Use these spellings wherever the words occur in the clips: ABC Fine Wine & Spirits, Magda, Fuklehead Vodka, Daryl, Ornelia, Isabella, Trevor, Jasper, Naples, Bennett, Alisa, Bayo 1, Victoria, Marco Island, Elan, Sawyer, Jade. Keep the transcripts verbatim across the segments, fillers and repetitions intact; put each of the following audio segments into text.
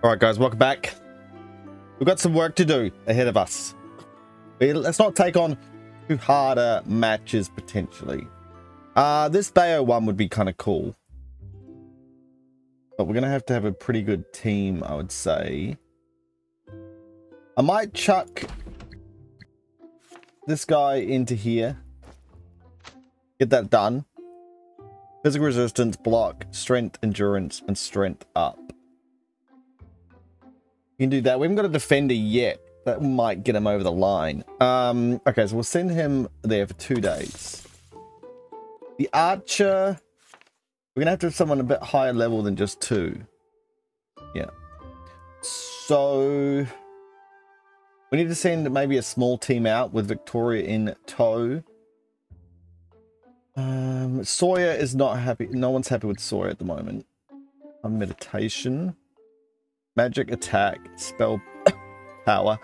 All right, guys, welcome back. We've got some work to do ahead of us. Let's not take on two harder matches, potentially. Uh, this Bayo one would be kind of cool. But we're going to have to have a pretty good team, I would say. I might chuck this guy into here. Get that done. Physical resistance, block, strength, endurance, and strength up. You can do that. We haven't got a defender yet. That might get him over the line. Um, okay, so we'll send him there for two days. The archer, we're going to have to have someone a bit higher level than just two. Yeah. So we need to send maybe a small team out with Victoria in tow. Um, Sawyer is not happy. No one's happy with Sawyer at the moment. A meditation. Magic attack, spell power,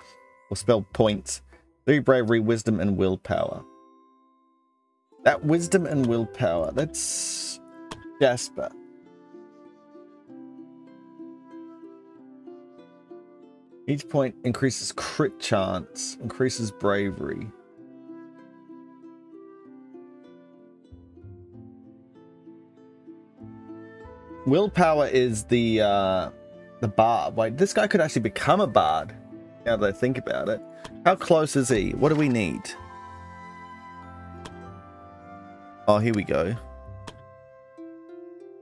or spell points, three bravery, wisdom, and willpower. That wisdom and willpower, that's Jasper. Each point increases crit chance, increases bravery. Willpower is the... Uh, The bard. Wait, this guy could actually become a bard now that I think about it. How close is he? What do we need? Oh, here we go.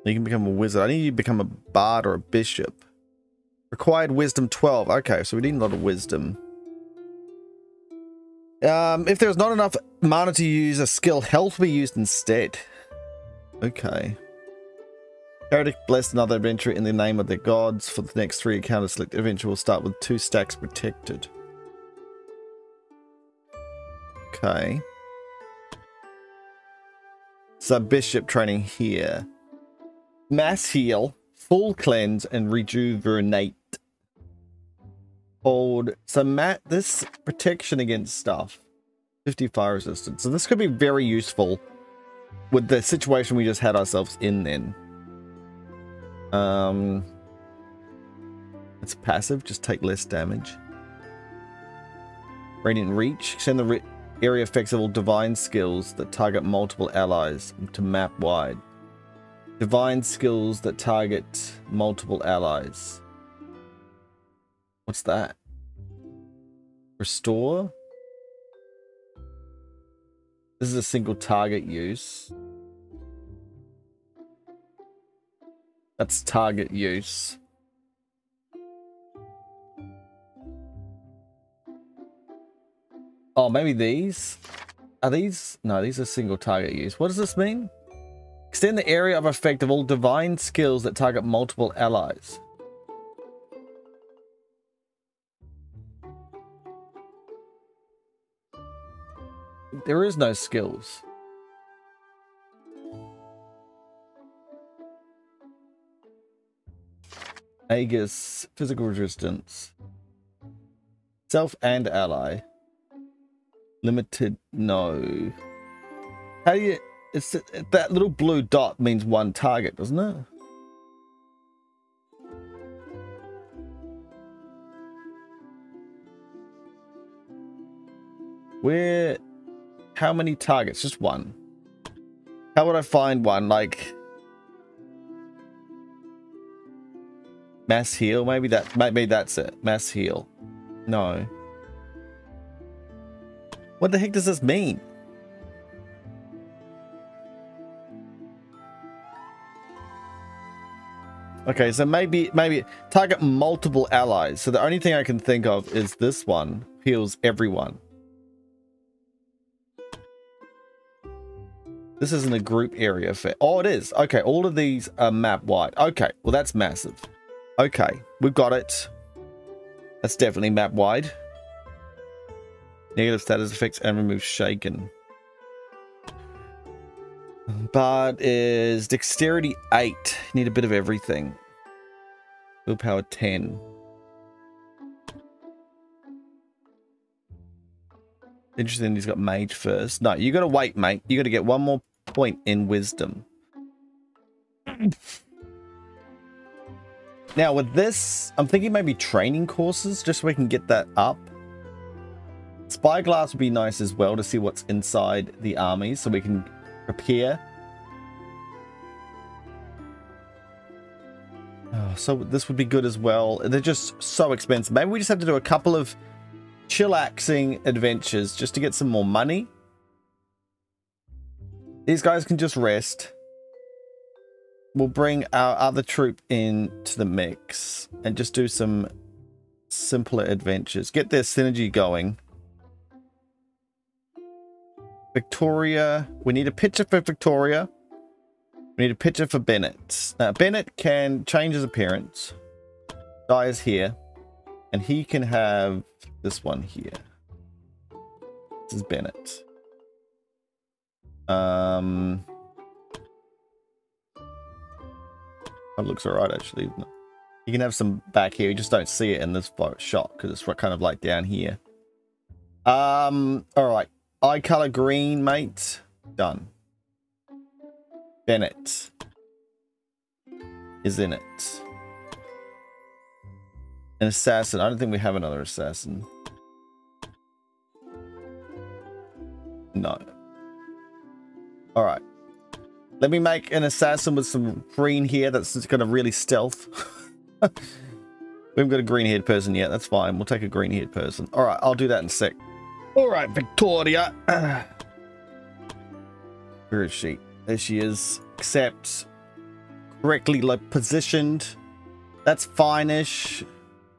You can become a wizard. I need you to become a bard or a bishop. Required wisdom twelve. Okay, so we need a lot of wisdom. Um, if there's not enough mana to use a skill, health will be used instead. Okay. Heretic blessed another adventurer in the name of the gods. For the next three encounters, select adventure will start with two stacks protected. Okay. So bishop training here. Mass heal, full cleanse, and rejuvenate. Hold. So Matt, this protection against stuff. fifty fire resistance. So this could be very useful with the situation we just had ourselves in then. Um, it's passive, just take less damage. Radiant Reach, extend the re area effects of all divine skills that target multiple allies to map wide. Divine skills that target multiple allies. What's that? Restore? This is a single target use. That's target use. Oh, maybe these? Are these? No, these are single target use. What does this mean? Extend the area of effect of all divine skills that target multiple allies. There is no skills. Aegis, physical resistance, self and ally, limited, no. How do you, it's that little blue dot means one target, doesn't it? Where, how many targets? Just one. How would I find one? Like, mass heal, maybe that maybe that's it. Mass heal. No. What the heck does this mean? Okay, so maybe maybe target multiple allies. So the only thing I can think of is this one heals everyone. This isn't a group area effect. Oh, it is. Okay, all of these are map wide. Okay, well that's massive. Okay, we've got it. That's definitely map wide. Negative status effects and remove shaken. Bard is dexterity eight. Need a bit of everything. Willpower ten. Interesting, he's got mage first. No, you gotta wait, mate. You gotta get one more point in wisdom. Now with this, I'm thinking maybe training courses, just so we can get that up. Spyglass would be nice as well to see what's inside the army, so we can prepare. Oh, so this would be good as well. They're just so expensive. Maybe we just have to do a couple of chillaxing adventures just to get some more money. These guys can just rest. We'll bring our other troop into the mix and just do some simpler adventures. Get their synergy going. Victoria. We need a picture for Victoria. We need a picture for Bennett. Now, Bennett can change his appearance. Dye is here. And he can have this one here. This is Bennett. Um... That looks alright, actually. You can have some back here. You just don't see it in this shot because it's kind of like down here. Um, alright. Eye color green, mate. Done. Bennett is in it. An assassin. I don't think we have another assassin. No. Alright. Let me make an assassin with some green hair that's just gonna really stealth. We haven't got a green-haired person yet. That's fine. We'll take a green-haired person. All right, I'll do that in a sec. All right, Victoria. Where is she? There she is. Except correctly like positioned. That's fine-ish.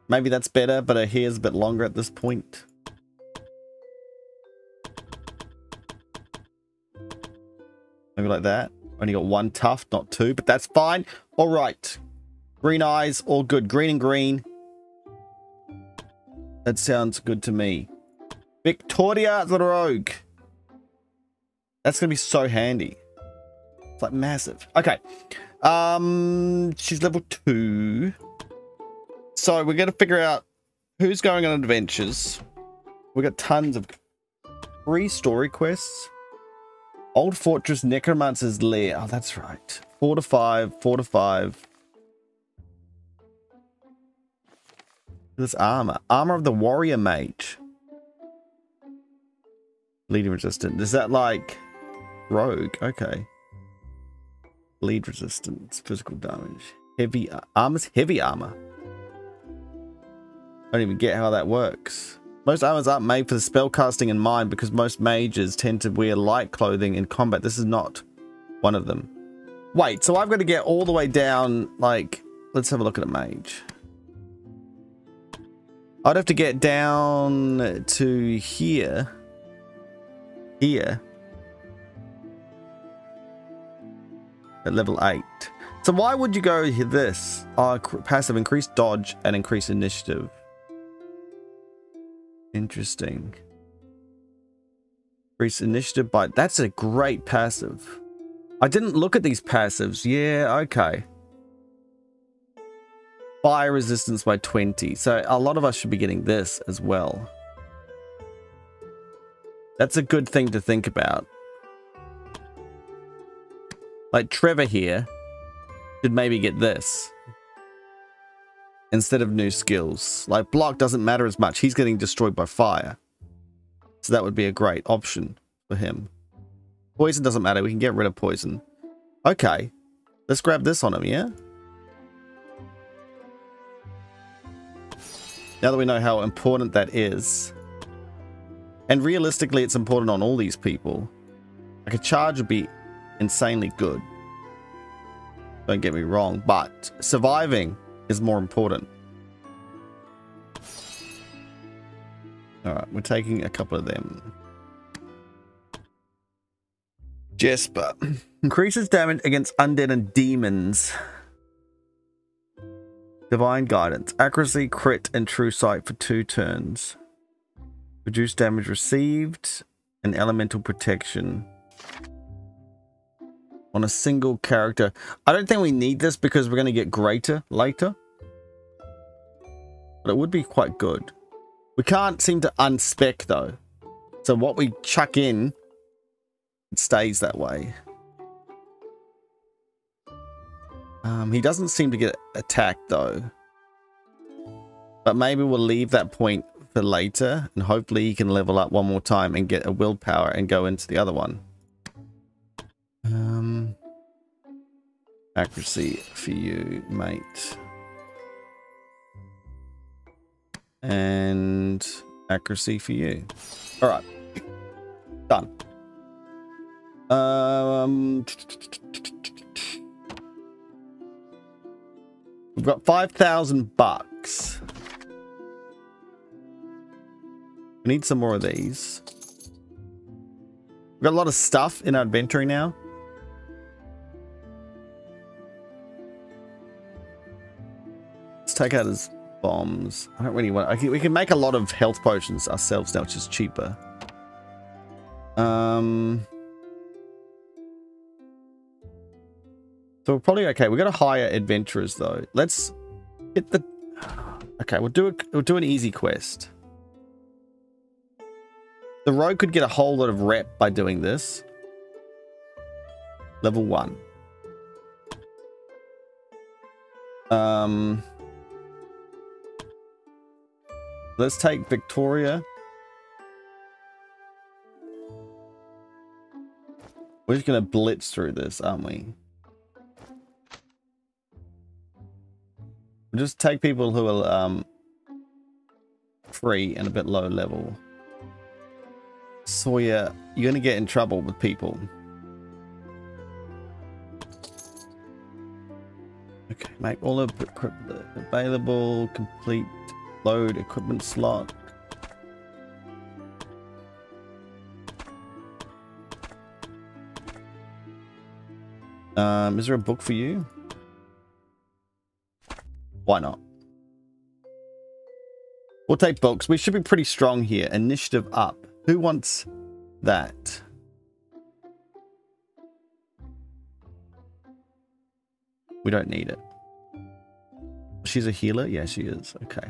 Maybe that's better, but her hair's a bit longer at this point. Maybe like that. Only got one tuft, not two, but that's fine. All right. Green eyes, all good. Green and green. That sounds good to me. Victoria the Rogue. That's going to be so handy. It's like massive. Okay. Um, she's level two. So we're going to figure out who's going on adventures. We've got tons of free story quests. Old Fortress Necromancer's Lair. Oh, that's right. Four to five, four to five. This armor. Armor of the Warrior Mage. Bleed resistant. Is that like rogue? Okay. Bleed resistance. Physical damage. Heavy armor's heavy armor. I don't even get how that works. Most armors aren't made for the spellcasting in mind because most mages tend to wear light clothing in combat. This is not one of them. Wait, so I've got to get all the way down, like, let's have a look at a mage. I'd have to get down to here. Here. At level eight. So why would you go this? Uh, passive increase dodge and increase initiative. Interesting. Increase initiative by... That's a great passive. I didn't look at these passives. Yeah, okay. Fire resistance by twenty. So a lot of us should be getting this as well. That's a good thing to think about. Like Trevor here should maybe get this instead of new skills. Like block doesn't matter as much. He's getting destroyed by fire. So that would be a great option for him. Poison doesn't matter. We can get rid of poison. Okay. Let's grab this on him, yeah? Now that we know how important that is. And realistically, it's important on all these people. Like a charge would be insanely good. Don't get me wrong, but surviving is more important. Alright, we're taking a couple of them. Jasper. Increases damage against undead and demons. Divine Guidance. Accuracy, crit, and true sight for two turns. Reduce damage received and elemental protection. On a single character. I don't think we need this because we're going to get greater later. But it would be quite good. We can't seem to unspec though. So what we chuck in, it stays that way. Um, he doesn't seem to get attacked though. But maybe we'll leave that point for later, and hopefully he can level up one more time and get a willpower and go into the other one. Um, accuracy for you, mate. And accuracy for you. All right, done. Um, we've got five thousand bucks. We need some more of these. We've got a lot of stuff in our inventory now. Let's take out his bombs. I don't really want... I can, we can make a lot of health potions ourselves now, which is cheaper. Um... So we're probably okay. We've got to hire adventurers though. Let's hit the... Okay, we'll do, a, we'll do an easy quest. The rogue could get a whole lot of rep by doing this. Level one. Um, let's take Victoria. We're just going to blitz through this, aren't we? We'll just take people who are um, free and a bit low level. Sawyer, you're going to get in trouble with people. Okay, make all of the equipment available, complete load equipment slot. Um, is there a book for you? Why not? We'll take books. We should be pretty strong here. Initiative up. Who wants that? We don't need it. She's a healer? Yeah, she is. Okay.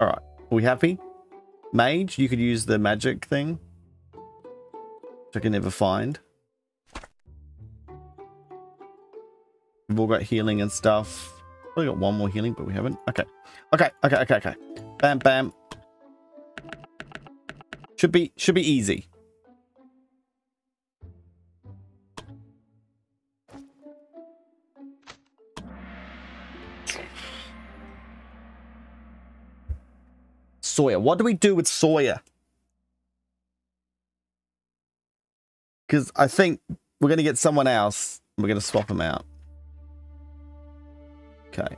All right. Are we happy? Mage, you could use the magic thing, which I can never find. We've all got healing and stuff. Probably got one more healing, but we haven't. Okay. Okay. Okay. Okay. Okay. Bam. Bam. Should be, should be easy. Sawyer. What do we do with Sawyer? Because I think we're going to get someone else. And we're going to swap him out. Okay.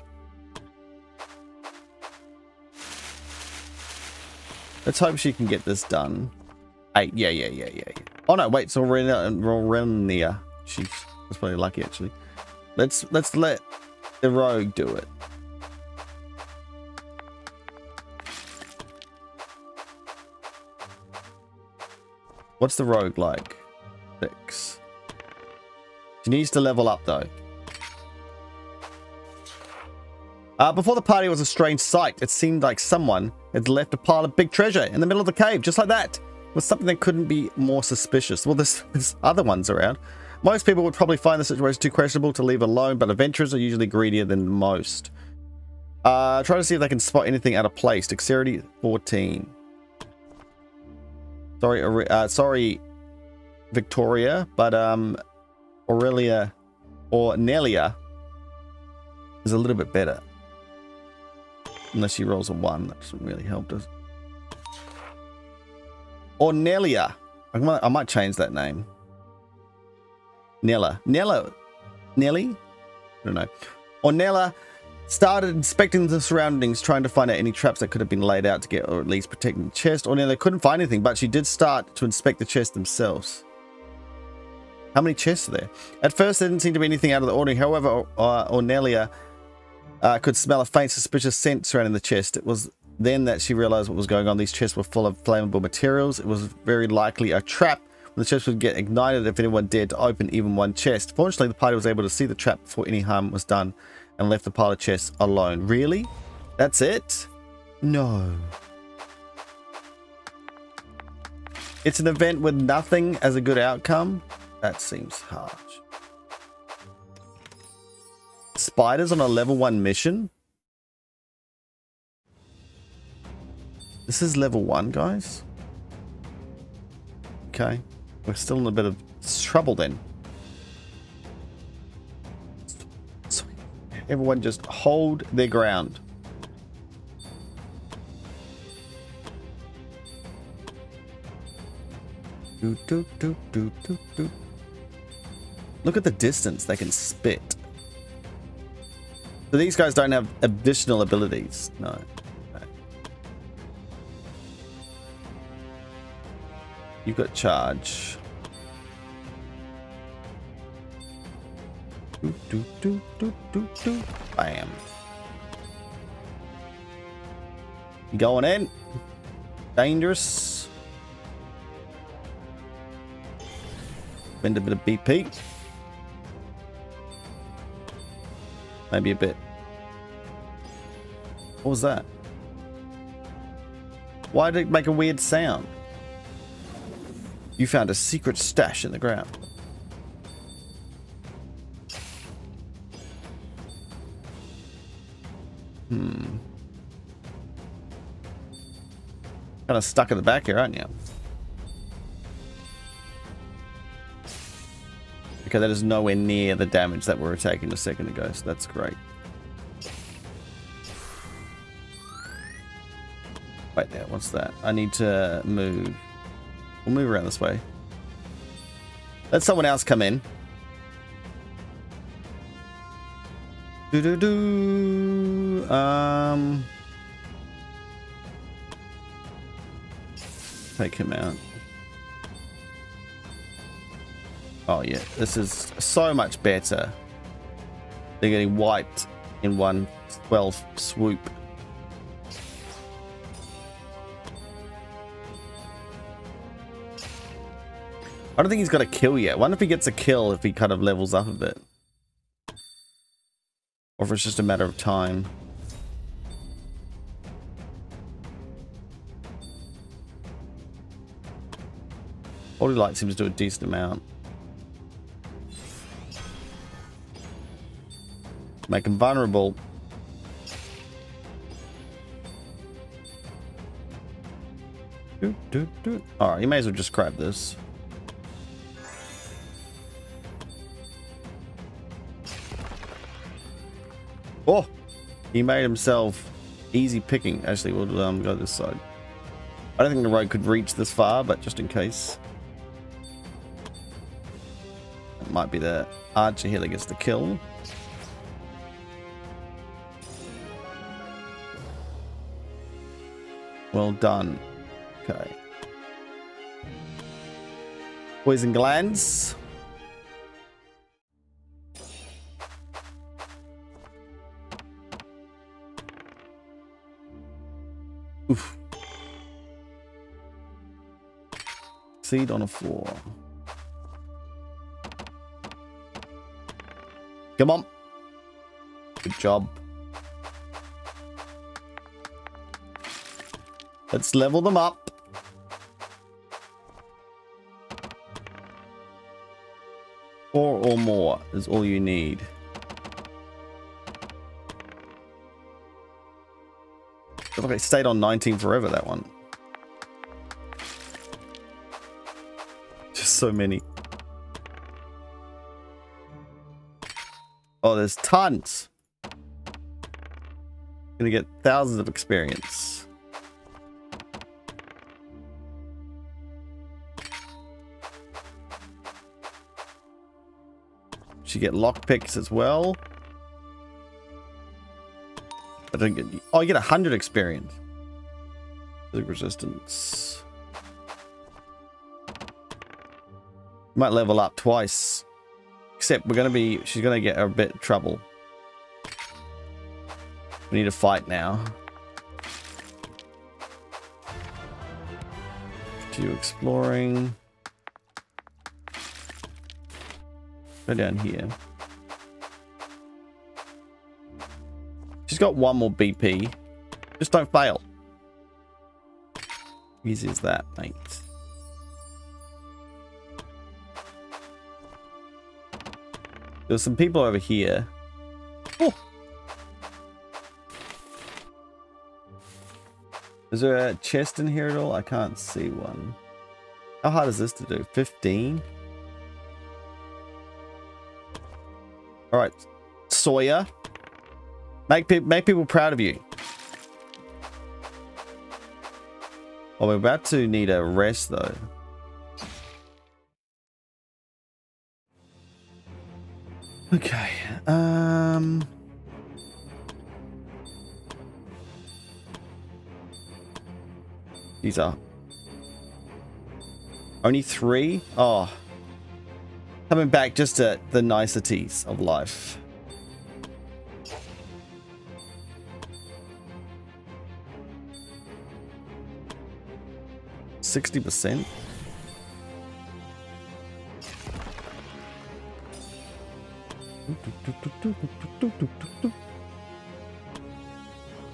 Let's hope she can get this done. Hey, yeah, yeah, yeah, yeah, yeah. Oh no, wait, so Ornelia. She was probably lucky actually. Let's let's let the rogue do it. What's the rogue like? Six. She needs to level up though. Uh, before the party was a strange sight. It seemed like someone had left a pile of big treasure in the middle of the cave, just like that. It was something that couldn't be more suspicious. Well, there's, there's other ones around. Most people would probably find the situation too questionable to leave alone, but adventurers are usually greedier than most. Uh, try to see if they can spot anything out of place. Dexterity fourteen. Sorry, uh, sorry, Victoria, but um, Aurelia or Nelia is a little bit better. Unless she rolls a one, that doesn't really help, does it? Ornelia. I might, I might change that name. Nella. Nella. Nelly? I don't know. Ornelia started inspecting the surroundings, trying to find out any traps that could have been laid out to get, or at least protecting the chest. Ornelia couldn't find anything, but she did start to inspect the chest themselves. How many chests are there? At first, there didn't seem to be anything out of the ordinary. However, uh, Ornelia... Uh, could smell a faint, suspicious scent surrounding the chest. It was then that she realized what was going on. These chests were full of flammable materials. It was very likely a trap. The chest would get ignited if anyone dared to open even one chest. Fortunately, the party was able to see the trap before any harm was done and left the pile of chests alone. Really? That's it? No. It's an event with nothing as a good outcome. That seems harsh. Spiders on a level one mission. This is level one, guys. Okay. We're still in a bit of trouble then. Everyone just hold their ground. Do, do, do, do, do, do. Look at the distance they can spit. So these guys don't have additional abilities. No. You've got charge. Do, do, do, do, do, do. Bam. You going in? Dangerous. Spend a bit of B P. Maybe a bit. What was that? Why did it make a weird sound? You found a secret stash in the ground. Hmm. Kind of stuck in the back here, aren't you? Okay, that is nowhere near the damage that we were taking a second ago, so that's great. Wait there, what's that? I need to move. We'll move around this way. Let someone else come in. Do do do. Um. Take him out. Oh yeah, this is so much better. They're getting wiped in one twelve swoop. I don't think he's got a kill yet. I wonder if he gets a kill if he kind of levels up a bit. Or if it's just a matter of time. Holy Light seems to do a decent amount. Make him vulnerable. Alright, you may as well just grab this. Oh, he made himself easy picking. Actually, we'll um, go this side. I don't think the road could reach this far, but just in case. It might be the archer here that gets the kill. Well done. Okay. Poison glands. Oof. Seed on a floor. Come on. Good job. Let's level them up. Four or more is all you need. Look, it stayed on nineteen forever, that one. Just so many. Oh, there's tons. Gonna get thousands of experience. Should get lockpicks as well. I don't get, oh, you get one hundred experience. Resistance. Might level up twice. Except we're going to be... She's going to get a bit of trouble. We need to fight now. Do exploring. Go down here. She's got one more B P. Just don't fail. Easy as that, mate. There's some people over here. Oh. Is there a chest in here at all? I can't see one. How hard is this to do? fifteen? Alright. Sawyer. Make, pe make people proud of you. Oh, we're about to need a rest though. Okay. Um... These are only three. Oh, coming back just to the niceties of life. sixty percent.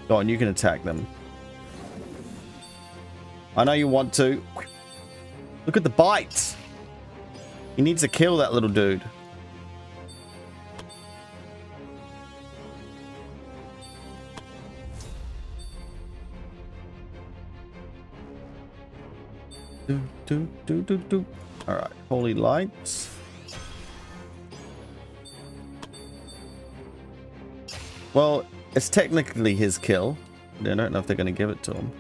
Go on, you can attack them. I know you want to. Look at the bite. He needs to kill that little dude. Do, do, do, do, do. All right, holy lights. Well, it's technically his kill. I don't know if they're going to give it to him.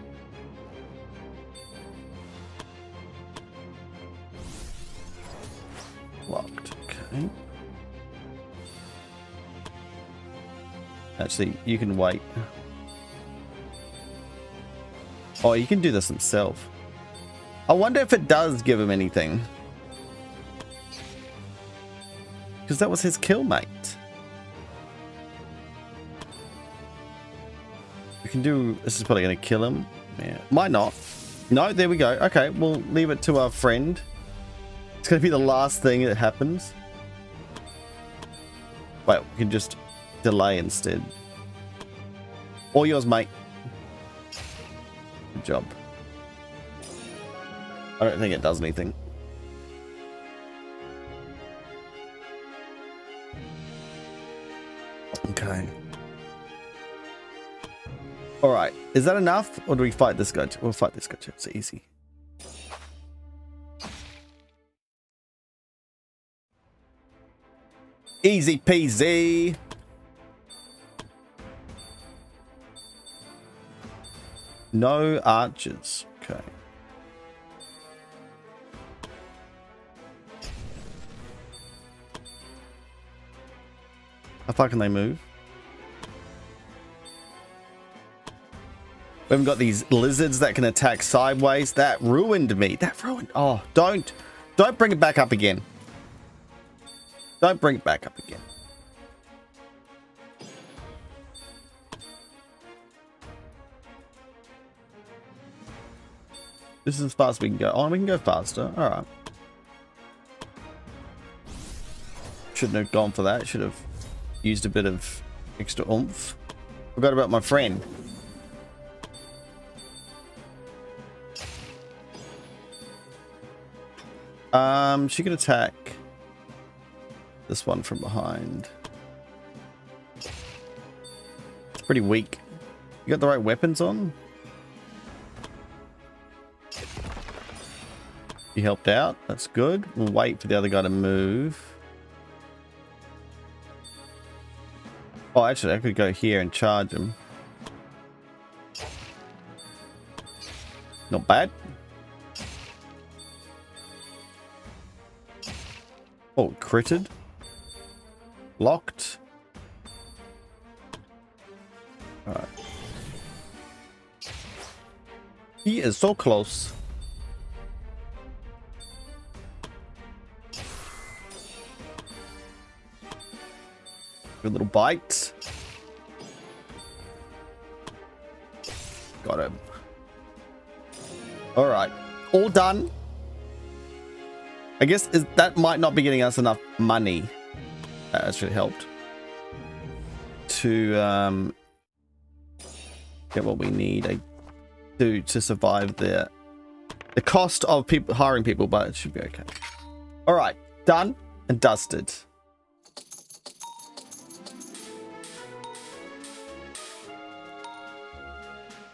Actually, you can wait. Oh, you can do this himself. I wonder if it does give him anything. Because that was his kill, mate. We can do... This is probably going to kill him. Yeah. Might not. No, there we go. Okay, we'll leave it to our friend. It's going to be the last thing that happens. Wait, we can just... delay instead. All yours, mate. Good job. I don't think it does anything. Okay. Alright. Is that enough? Or do we fight this guy? We'll fight this guy too. It's easy. Easy peasy. No archers. Okay. How far can they move? We haven't got these lizards that can attack sideways. That ruined me. That ruined. Oh, don't. Don't bring it back up again. Don't bring it back up again. This is as fast as we can go. Oh, we can go faster. Alright. Shouldn't have gone for that. Should have used a bit of extra oomph. Forgot about my friend. Um, she could attack this one from behind. It's pretty weak. You got the right weapons on? You helped out. That's good. We'll wait for the other guy to move. Oh, actually, I could go here and charge him. Not bad. Oh, critted. Locked. All right. He is so close. Good little bites. Got him. All right. All done. I guess is, that might not be getting us enough money. Uh, that should have helped. To um, get what we need uh, to, to survive the, the cost of people hiring people, but it should be okay. All right. Done and dusted.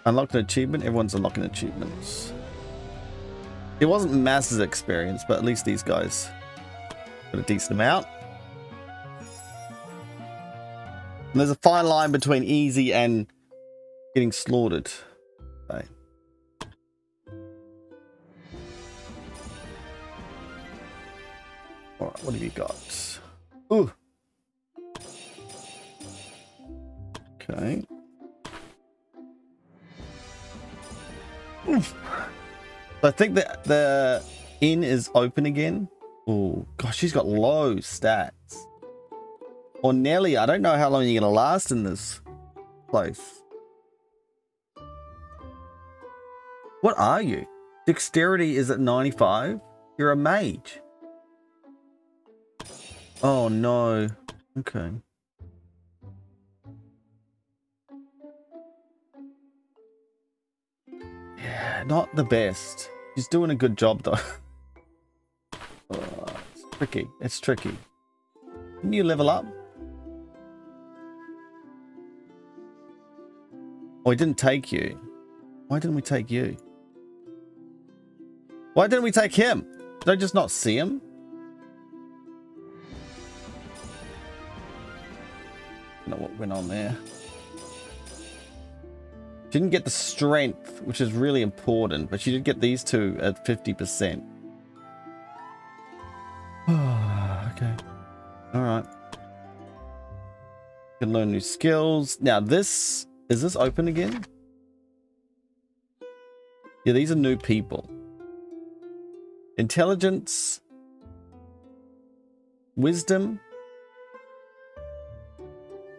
Unlocked an achievement. Everyone's unlocking achievements. It wasn't masses experience, but at least these guys got a decent amount. And there's a fine line between easy and getting slaughtered. Okay. All right, what have you got? Ooh. Okay. Oof. So I think that the inn is open again. Oh gosh, she's got low stats. Ornelia, I don't know how long you're gonna last in this place. What are you? Dexterity is at ninety-five. You're a mage. Oh no. Okay. Yeah, not the best. She's doing a good job though. Oh, it's tricky. It's tricky. Can you level up? Oh, we didn't take you. Why didn't we take you? Why didn't we take him? Did I just not see him? I don't know what went on there. She didn't get the strength, which is really important, but she did get these two at fifty percent. Okay. All right. Can learn new skills. Now this, is this open again? Yeah, these are new people. Intelligence. Wisdom.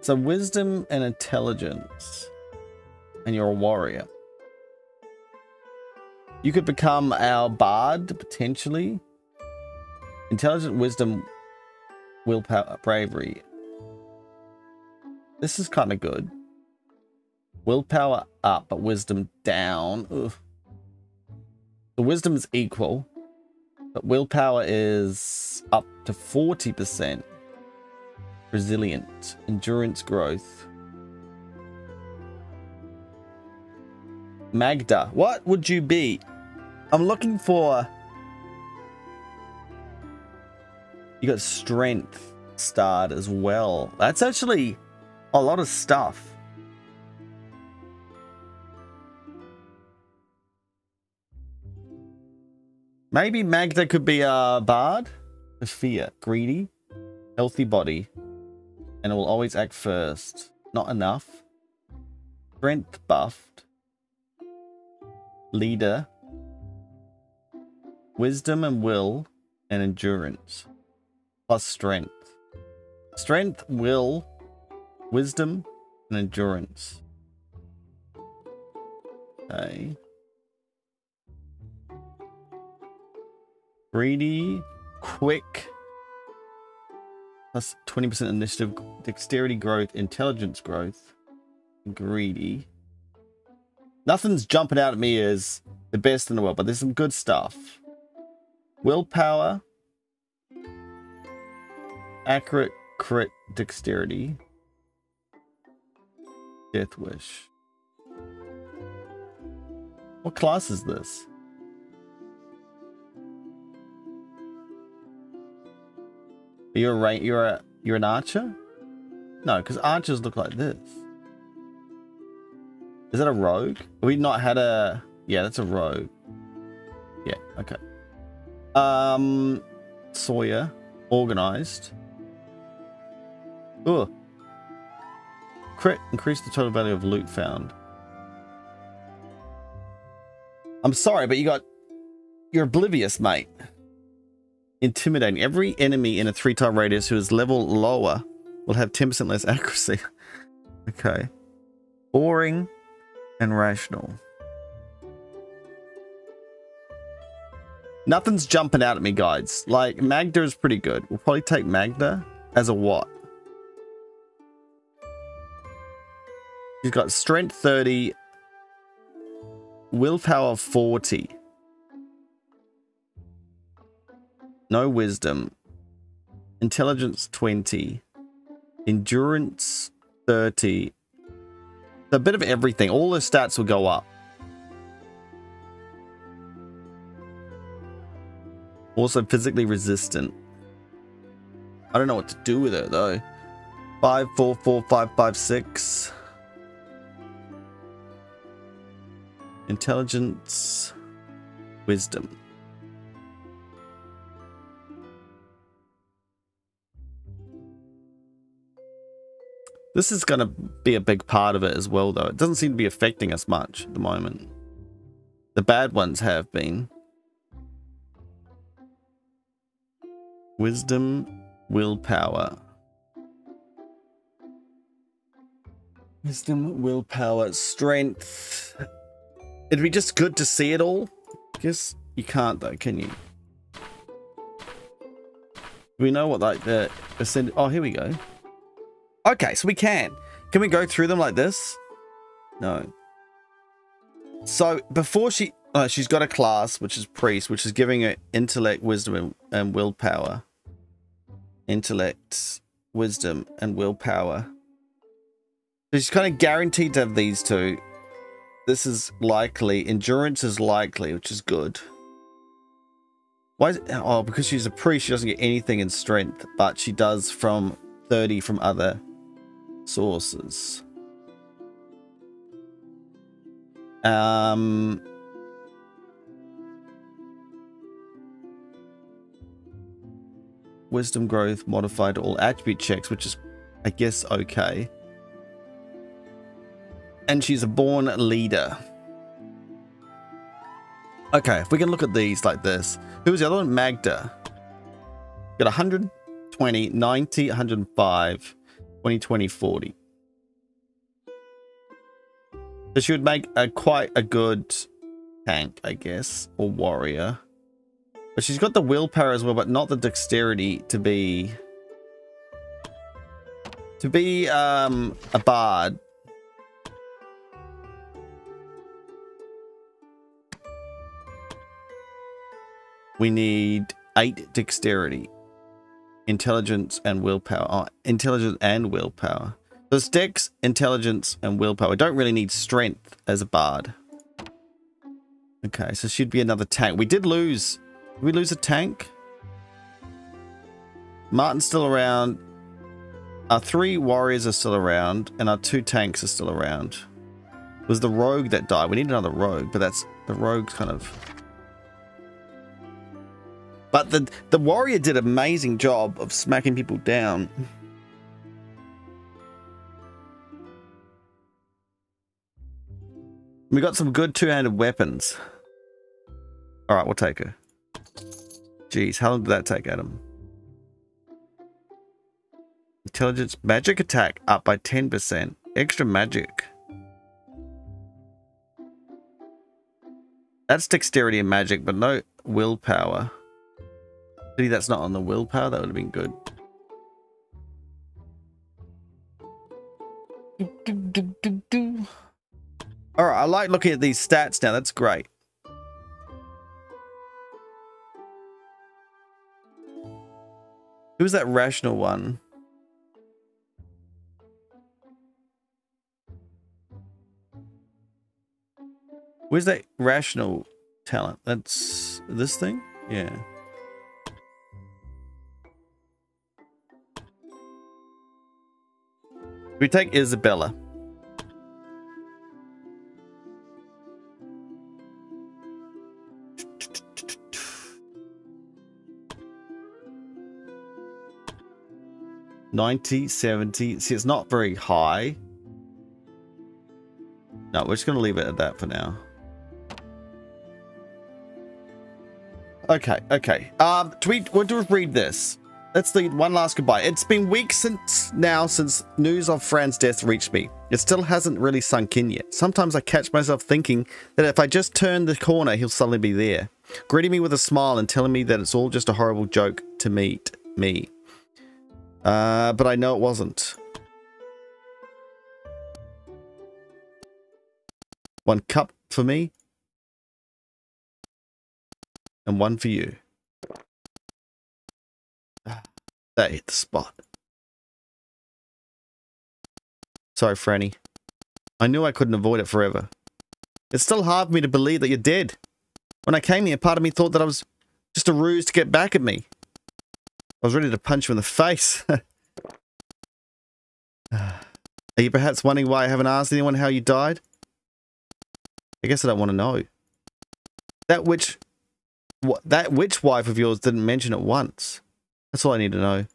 So wisdom and intelligence, and you're a warrior. You could become our bard potentially. Intelligent, wisdom, willpower, bravery. This is kind of good. Willpower up, but wisdom down. Ugh. The wisdom is equal, but willpower is up to forty percent. Resilient, endurance growth. Magda, what would you be? I'm looking for... You got strength starred as well. That's actually a lot of stuff. Maybe Magda could be a bard. The fear, greedy, healthy body. And it will always act first. Not enough. Strength buffed. Leader. Wisdom and will. And endurance. Plus strength. Strength, will, wisdom, and endurance. Okay. Greedy. Quick. Plus twenty percent initiative, dexterity growth, intelligence growth, greedy. Nothing's jumping out at me as the best in the world, but there's some good stuff. Willpower, accurate, crit, dexterity, death wish. What class is this? You're right. You're a you're an archer? No, because archers look like this. Is that a rogue? Have we not had a? Yeah, that's a rogue. Yeah. Okay. Um, Sawyer, organized. Ooh. Crit, increase the total value of loot found. I'm sorry, but you got you're oblivious, mate. Intimidating. Every enemy in a three-tile radius who is level lower will have ten percent less accuracy. Okay. Boring and rational. Nothing's jumping out at me, guys. Like, Magda is pretty good. We'll probably take Magda as a what? She's got strength thirty, willpower forty. No wisdom. Intelligence twenty. Endurance thirty. a bit of everything. All the stats will go up. Also physically resistant. I don't know what to do with it though. Five, four, four, five, five, six. Intelligence, wisdom. This is going to be a big part of it as well, though. It doesn't seem to be affecting us much at the moment. The bad ones have been. Wisdom, willpower. Wisdom, willpower, strength. It'd be just good to see it all. I guess you can't, though, can you? We know what, like, the... Oh, here we go. Okay, so we can. Can we go through them like this? No. So, before she... Oh, she's got a class, which is priest, which is giving her intellect, wisdom, and willpower. Intellect, wisdom, and willpower. So she's kind of guaranteed to have these two. This is likely. Endurance is likely, which is good. Why is it, oh, because she's a priest, she doesn't get anything in strength, but she does from thirty from other sources. Um, wisdom growth modified to all attribute checks, which is, I guess, okay. And she's a born leader. Okay, if we can look at these like this. Who was the other one? Magda. Got one hundred twenty, ninety, one hundred five, twenty, twenty, forty. So she would make a quite a good tank, I guess, or warrior. But she's got the willpower as well, but not the dexterity to be... To be um, a bard. We need eight dexterity, intelligence, and willpower. Oh, intelligence and willpower. So it's dex, intelligence, and willpower. We don't really need strength as a bard. Okay, so she'd be another tank. We did lose. Did we lose a tank? Martin's still around. Our three warriors are still around, and our two tanks are still around. It was the rogue that died. We need another rogue, but that's the rogue's kind of... But the, the warrior did an amazing job of smacking people down. We got some good two-handed weapons. Alright, we'll take her. Jeez, how long did that take, Adam? Intelligence, magic attack up by ten percent. Extra magic. That's dexterity and magic, but no willpower. That's not on the willpower. That would have been good. Do, do, do, do. All right, I like looking at these stats now. That's great. Who's that rational one? Where's that rational talent? That's this thing? Yeah. We take Isabella. ninety, seventy. See, it's not very high. No, we're just going to leave it at that for now. Okay, okay. Um, do we, we'll do read this. That's the one last goodbye. It's been weeks since now since news of Fran's death reached me. It still hasn't really sunk in yet. Sometimes I catch myself thinking that if I just turn the corner, he'll suddenly be there, greeting me with a smile and telling me that it's all just a horrible joke to meet me. Uh, but I know it wasn't. One cup for me. And one for you. That hit the spot. Sorry, Franny. I knew I couldn't avoid it forever. It's still hard for me to believe that you're dead. When I came here, part of me thought that I was just a ruse to get back at me. I was ready to punch you in the face. Are you perhaps wondering why I haven't asked anyone how you died? I guess I don't want to know. That witch... What, that witch wife of yours didn't mention it once. That's all I need to know.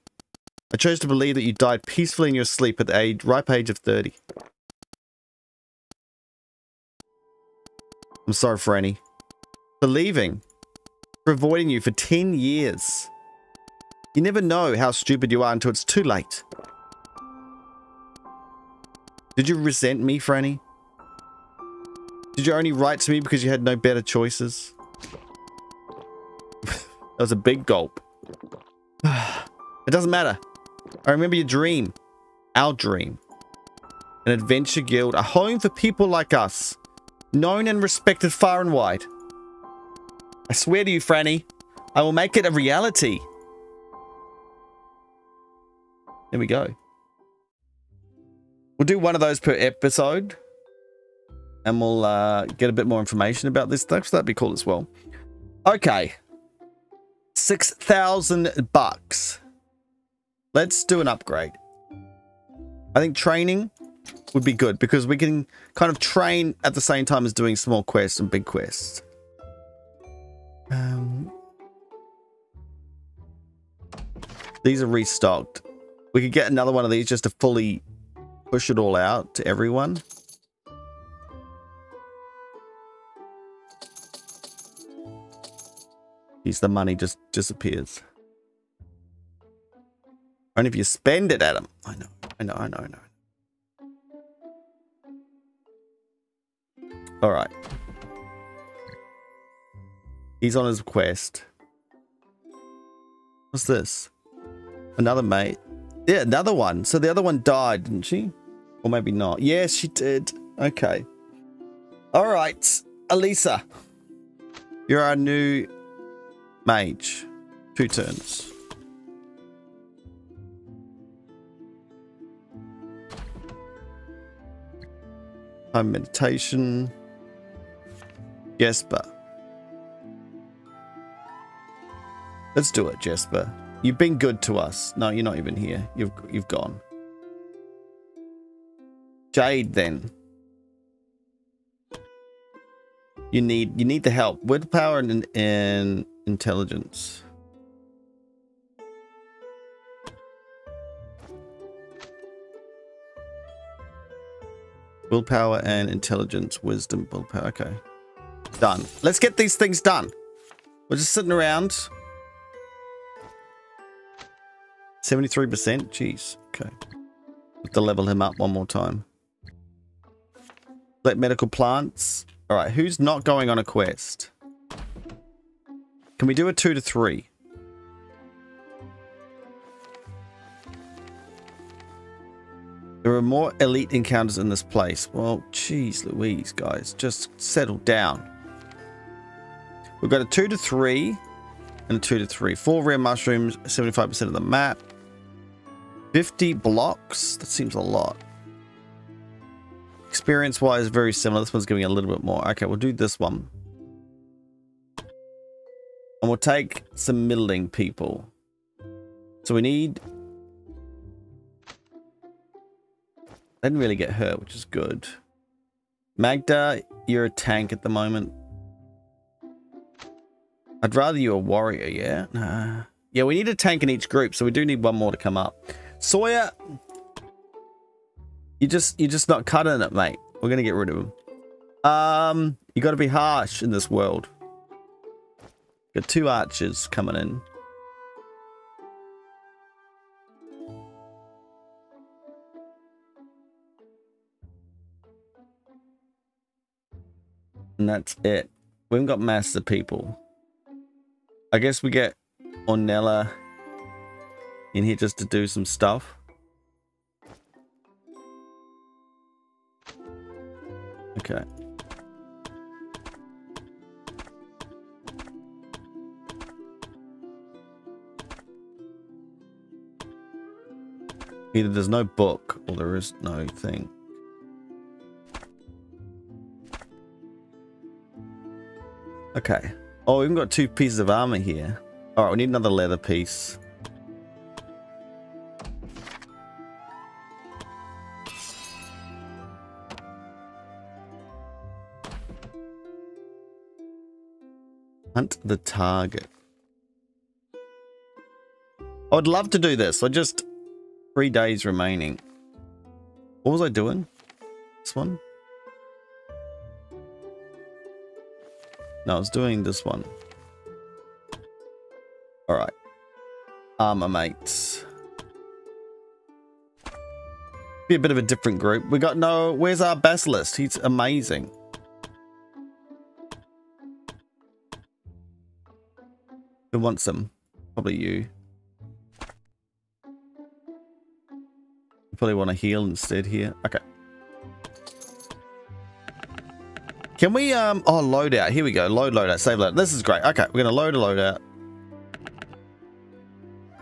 I chose to believe that you died peacefully in your sleep at the age, ripe age of thirty. I'm sorry, Franny. For leaving. For avoiding you for ten years. You never know how stupid you are until it's too late. Did you resent me, Franny? Did you only write to me because you had no better choices? That was a big gulp. It doesn't matter. I remember your dream. Our dream. An adventure guild. A home for people like us. Known and respected far and wide. I swear to you, Franny, I will make it a reality. There we go. We'll do one of those per episode. And we'll uh, get a bit more information about this stuff. So that'd be cool as well. Okay. six thousand bucks. Let's do an upgrade. I think training would be good because we can kind of train at the same time as doing small quests and big quests. Um, these are restocked. We could get another one of these just to fully push it all out to everyone. Geez, the money just disappears. Only if you spend it at them. I know, I know, I know, I know. Alright. He's on his quest. What's this? Another mate. Yeah, another one. So the other one died, didn't she? Or maybe not. Yes, she did. Okay. Alright. Alisa. You're our new mage. Two turns. Time meditation. Jasper. Let's do it, Jasper. You've been good to us. No, you're not even here. You've you've gone. Jade, then. You need you need the help. Willpower and and intelligence. Willpower and intelligence, wisdom, willpower. Okay. Done. Let's get these things done. We're just sitting around. seventy-three percent? Jeez. Okay. We'll have to level him up one more time. Let medical plants. Alright, who's not going on a quest? Can we do a two to three? There are more elite encounters in this place. Well, geez Louise, guys. Just settle down. We've got a two to three and a two to three. four rare mushrooms, seventy-five percent of the map. fifty blocks. That seems a lot. Experience-wise, very similar. This one's giving a little bit more. Okay, we'll do this one. And we'll take some middling people. So we need... I didn't really get hurt, which is good. Magda, you're a tank at the moment. I'd rather you a warrior, yeah? Nah. Yeah, we need a tank in each group, so we do need one more to come up. Sawyer, you just you're just not cutting it, mate. We're gonna get rid of him. Um, you gotta be harsh in this world. Got two archers coming in. And that's it. We haven't got master people. I guess we get Ornelia in here just to do some stuff. Okay. Either there's no book or there is no thing. Okay. Oh, we've got two pieces of armor here. All right, we need another leather piece. Hunt the target. I'd love to do this. I just... Three days remaining. What was I doing? This one? No, I was doing this one. Alright. Armor mates. Be a bit of a different group. We got no... Where's our basilisk? He's amazing. Who wants him? Probably you. You probably want to heal instead here. Okay. Can we, um, oh, load out. Here we go. Load, load out. Save load. This is great. Okay. We're going to load a load out.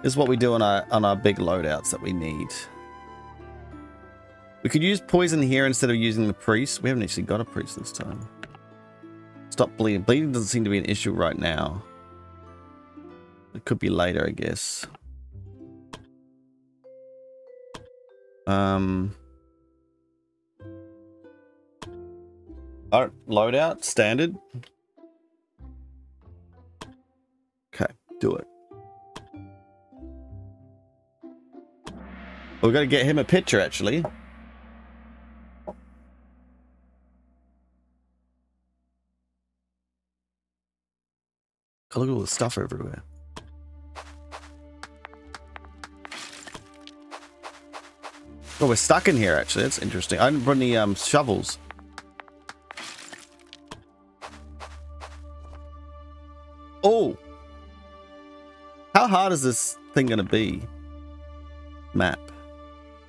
This is what we do on our, on our big loadouts that we need. We could use poison here instead of using the priest. We haven't actually got a priest this time. Stop bleeding. Bleeding doesn't seem to be an issue right now. It could be later, I guess. Um, all right, loadout, standard. Okay, do it. We've got to get him a picture, actually. Look at all the stuff everywhere. Oh, we're stuck in here, actually. That's interesting. I didn't bring the um, shovels. Oh! How hard is this thing going to be? Map.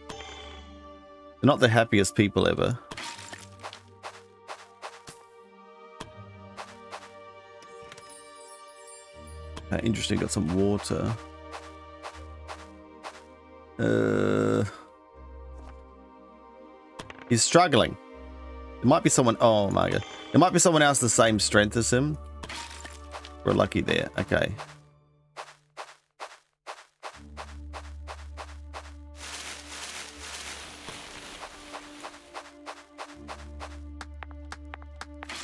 They're not the happiest people ever. Uh, interesting. Got some water. Uh... He's struggling. It might be someone... Oh, my God. It might be someone else the same strength as him. We're lucky there. Okay.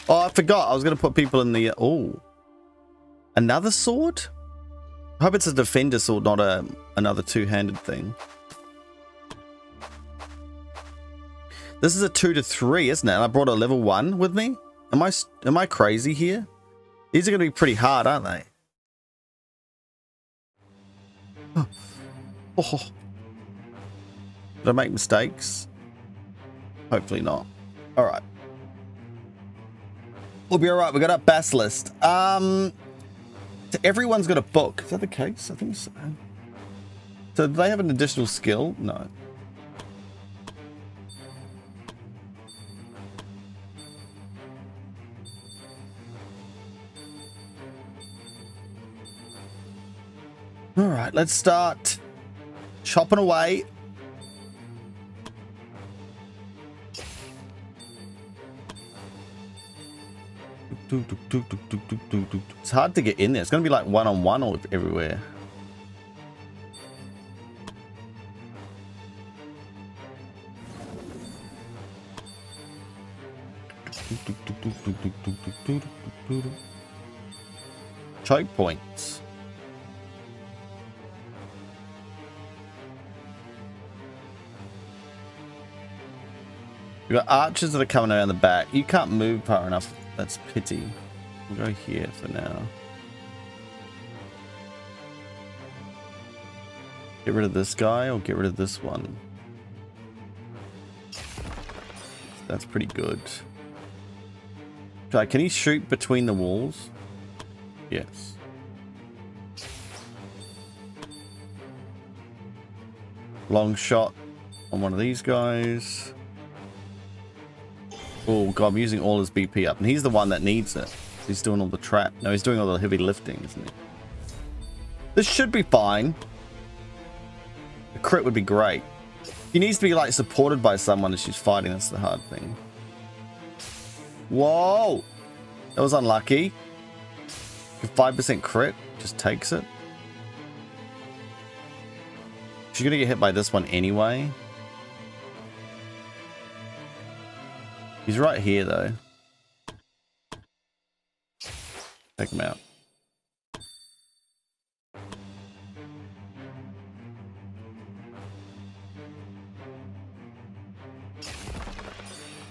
Oh, I forgot. I was going to put people in the... Oh. Another sword? I hope it's a defender sword, not a another two-handed thing. This is a two to three, isn't it? And I brought a level one with me. Am I am I crazy here? These are going to be pretty hard, aren't they? Oh. Oh. Did I make mistakes? Hopefully not. All right, we'll be all right. We got our basilisk. Um, so everyone's got a book. Is that the case? I think so. So do they have an additional skill? No. All right, let's start chopping away. It's hard to get in there. It's going to be like one-on-one all everywhere. Choke points. We got archers that are coming around the back. You can't move far enough. That's pity. We'll go here for now. Get rid of this guy or get rid of this one. That's pretty good. Can he shoot between the walls? Yes. Long shot on one of these guys. Oh, God, I'm using all his B P up. And he's the one that needs it. He's doing all the trap. No, he's doing all the heavy lifting, isn't he? This should be fine. A crit would be great. He needs to be, like, supported by someone as she's fighting. That's the hard thing. Whoa! That was unlucky. five percent crit, just takes it. She's gonna get hit by this one anyway. He's right here though. Take him out.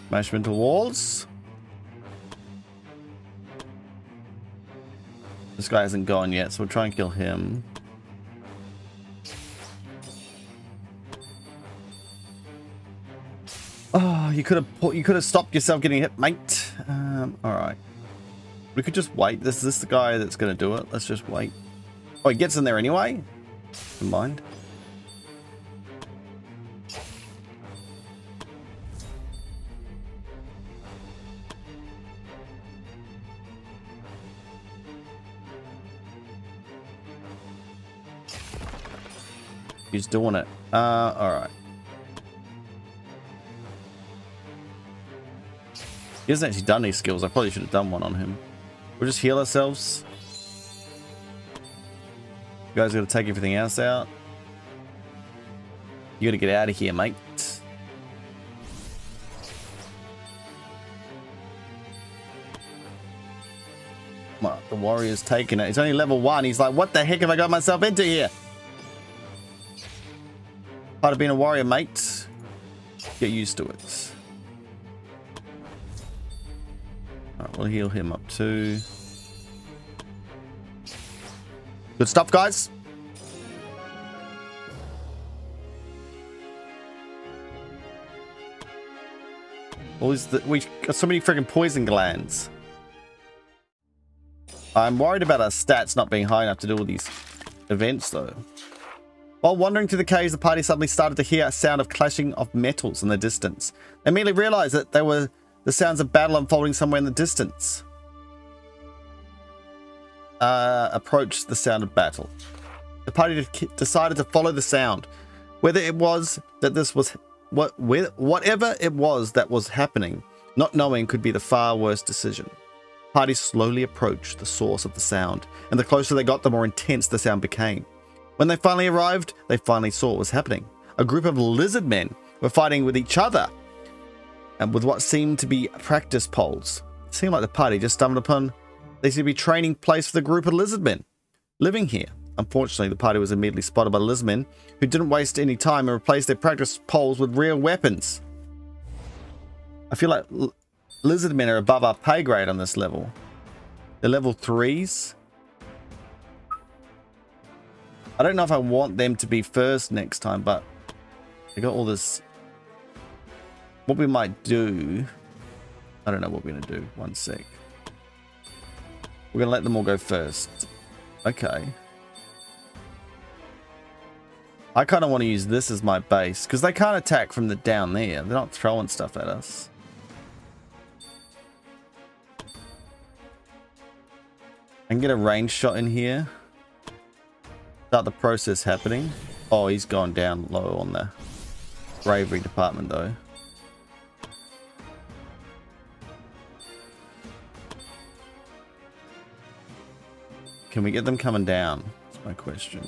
Mash him into walls. This guy hasn't gone yet, so we'll try and kill him. Oh, you could have you could have stopped yourself getting hit, mate. Um, all right, we could just wait. This is this the guy that's gonna do it. Let's just wait. Oh, he gets in there anyway. Never mind. He's doing it. Uh, all right. He hasn't actually done these skills. I probably should have done one on him. We'll just heal ourselves. You guys gotta take everything else out. You gotta get out of here, mate. Come on, the warrior's taking it. He's only level one. He's like, what the heck have I got myself into here? Part of being a warrior, mate. Get used to it. Alright, we'll heal him up too. Good stuff, guys. Always the, we got so many freaking poison glands. I'm worried about our stats not being high enough to do all these events though. While wandering through the caves, the party suddenly started to hear a sound of clashing of metals in the distance. They immediately realized that they were the sounds of battle unfolding somewhere in the distance. Uh, approached the sound of battle. The party de decided to follow the sound. Whether it was that this was what, with, whatever it was that was happening, not knowing could be the far worse decision. The party slowly approached the source of the sound, and the closer they got, the more intense the sound became. When they finally arrived, they finally saw what was happening. A group of lizard men were fighting with each other and with what seemed to be practice poles. It seemed like the party just stumbled upon. They seemed to be training place for the group of lizard men living here. Unfortunately, the party was immediately spotted by lizard men who didn't waste any time and replaced their practice poles with real weapons. I feel like lizard men are above our pay grade on this level. They're level threes. I don't know if I want them to be first next time, but I got all this. What we might do, I don't know what we're going to do. One sec. We're going to let them all go first. Okay. I kind of want to use this as my base because they can't attack from the down there. They're not throwing stuff at us. I can get a range shot in here. Start the process happening. Oh, he's gone down low on the bravery department though. Can we get them coming down? That's my question.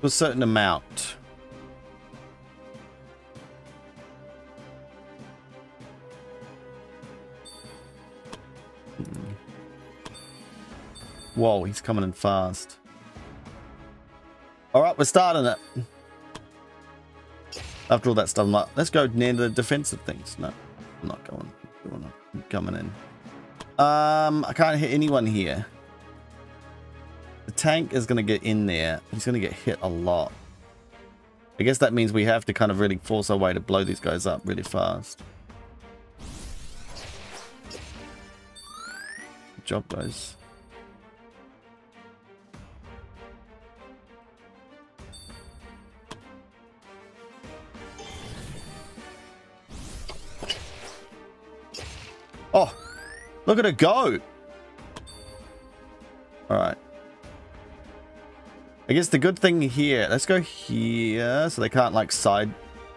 To a certain amount. Whoa, he's coming in fast. All right, we're starting it. After all that stuff, I'm like, let's go near the defensive things. No, I'm not going. I'm coming in. Um, I can't hit anyone here. The tank is going to get in there. He's going to get hit a lot. I guess that means we have to kind of really force our way to blow these guys up really fast. Good job, guys. Oh, look at her go. All right. I guess the good thing here, let's go here so they can't like side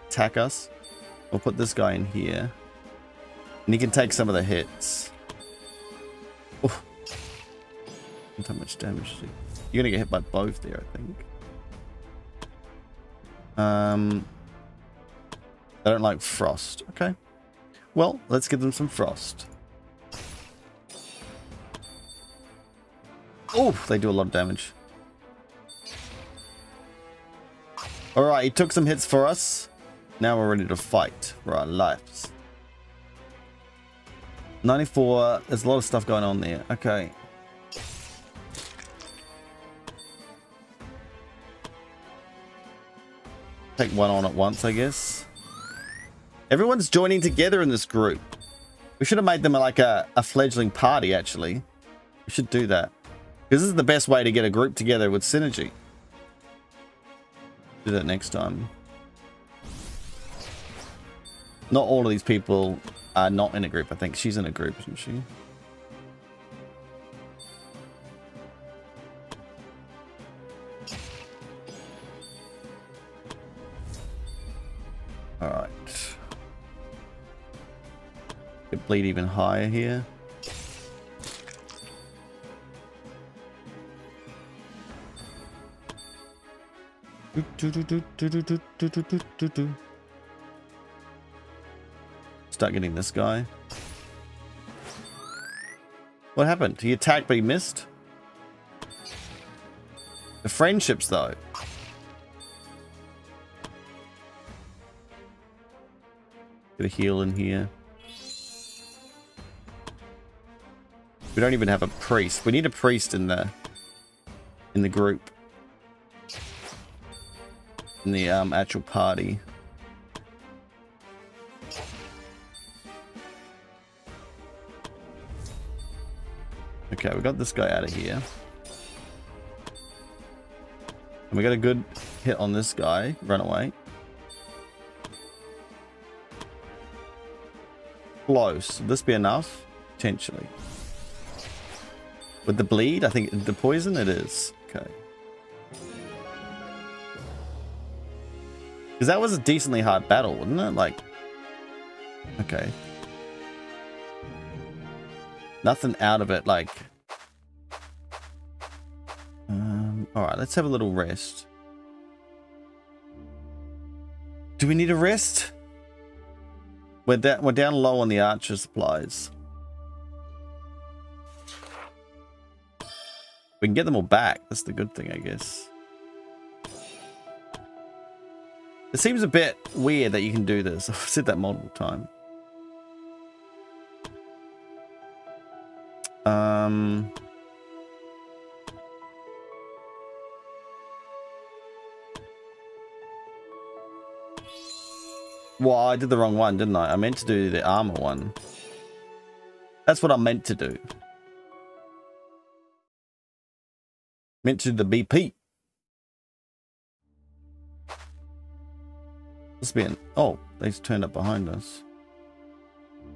attack us. We'll put this guy in here. And he can take some of the hits. Oof. Not that much damage. You're gonna get hit by both there, I think. Um, I don't like frost. Okay. Well, let's give them some frost. Oh, they do a lot of damage. All right, he took some hits for us. Now we're ready to fight for our lives. ninety-four. There's a lot of stuff going on there. Okay. Take one on at once, I guess. Everyone's joining together in this group. We should have made them like a, a fledgling party, actually. We should do that. Because this is the best way to get a group together with synergy. Do that next time. Not all of these people are not in a group. I think she's in a group, isn't she? All right. Could bleed even higher here. Start getting this guy. What happened? He attacked but he missed. The friendships though. Get a heal in here. We don't even have a priest. We need a priest in the in the group. In the um, actual party. Okay, we got this guy out of here. And we got a good hit on this guy. Run away. Close. Would this be enough? Potentially. With the bleed? I think the poison it is. Okay. Because that was a decently hard battle, wasn't it? Like, okay. Nothing out of it, like. Um, Alright, let's have a little rest. Do we need a rest? We're, da we're down low on the archer supplies. We can get them all back. That's the good thing, I guess. It seems a bit weird that you can do this. I've said that multiple times. Um, well, I did the wrong one, didn't I? I meant to do the armor one. That's what I meant to do. Meant to do the B P. Been, oh, they've turned up behind us.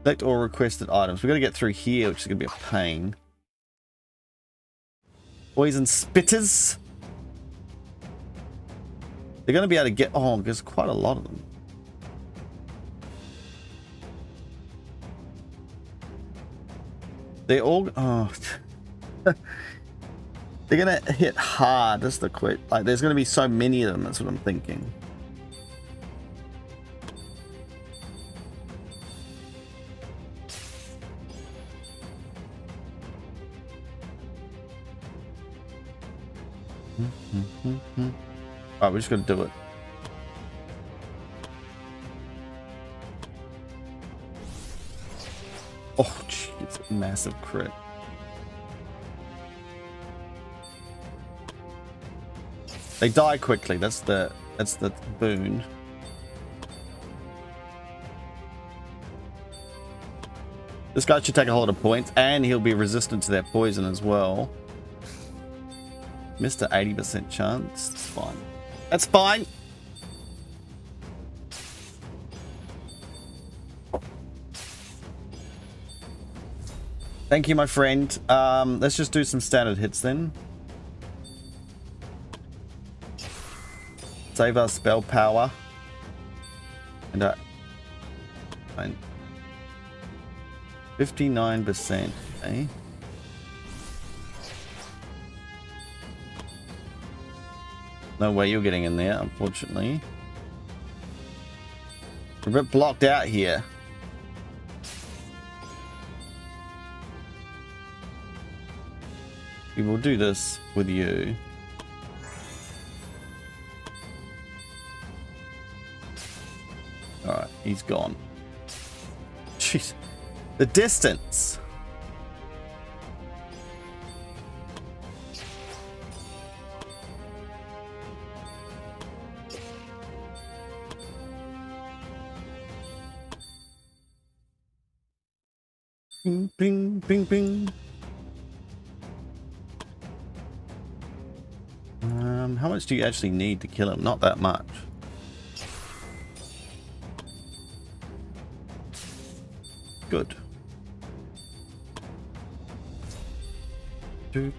Select all requested items. We've got to get through here, which is going to be a pain. Poison spitters. They're going to be able to get... Oh, there's quite a lot of them. They're all... Oh. They're going to hit hard. That's the quit. Like, there's going to be so many of them. That's what I'm thinking. Mm-hmm. Alright, we're just gonna do it. Oh, it's a massive crit. They die quickly. That's the that's the boon. This guy should take a whole lot of points, and he'll be resistant to their poison as well. Missed an eighty percent chance. That's fine. That's fine. Thank you, my friend. Um, let's just do some standard hits then. Save our spell power. And uh, fine. fifty-nine percent, eh? No way you're getting in there, unfortunately. We're a bit blocked out here. We will do this with you. Alright, he's gone. Jeez. The distance! Ping, ping, ping, ping. Um, how much do you actually need to kill him? Not that much. Good. You